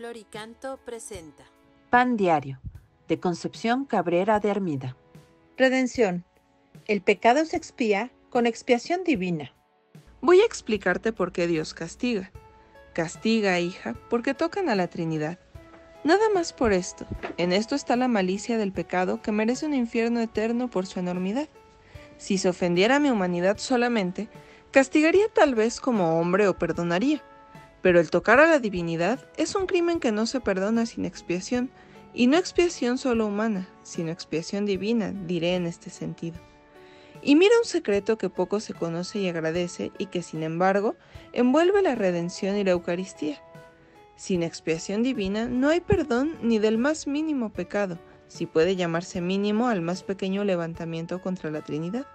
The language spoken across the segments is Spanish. Flor y Canto presenta Pan Diario, de Concepción Cabrera de Hermida. Redención. El pecado se expía con expiación divina. Voy a explicarte por qué Dios castiga. Castiga, hija, porque tocan a la Trinidad. Nada más por esto. En esto está la malicia del pecado que merece un infierno eterno por su enormidad. Si se ofendiera a mi humanidad solamente, castigaría tal vez como hombre o perdonaría. Pero el tocar a la divinidad es un crimen que no se perdona sin expiación, y no expiación solo humana, sino expiación divina, diré en este sentido. Y mira un secreto que poco se conoce y agradece, y que sin embargo envuelve la redención y la Eucaristía. Sin expiación divina no hay perdón ni del más mínimo pecado, si puede llamarse mínimo al más pequeño levantamiento contra la Trinidad.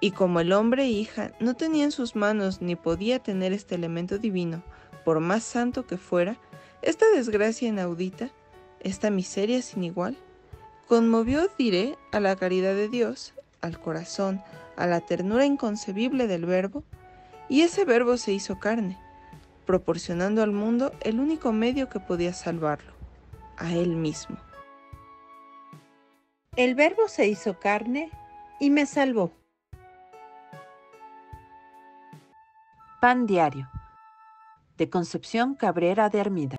Y como el hombre e hija no tenía en sus manos ni podía tener este elemento divino, por más santo que fuera, esta desgracia inaudita, esta miseria sin igual, conmovió, diré, a la caridad de Dios, al corazón, a la ternura inconcebible del Verbo, y ese Verbo se hizo carne, proporcionando al mundo el único medio que podía salvarlo, a él mismo. El Verbo se hizo carne y me salvó. Pan Diario, de Concepción Cabrera de Hermida.